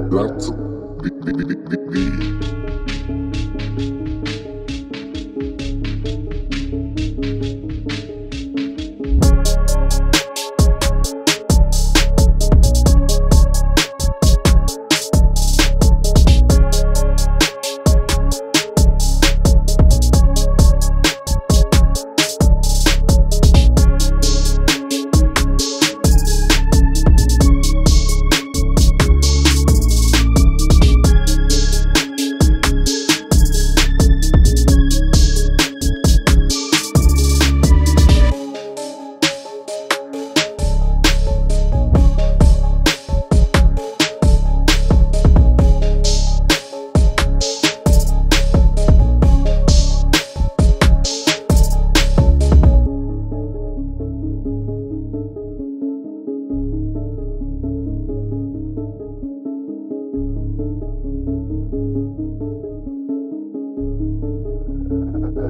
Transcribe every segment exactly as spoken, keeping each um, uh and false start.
That's the, the, the, the, the.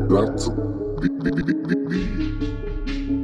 That's the, the, the, the, the. That's the, the, the, the, the.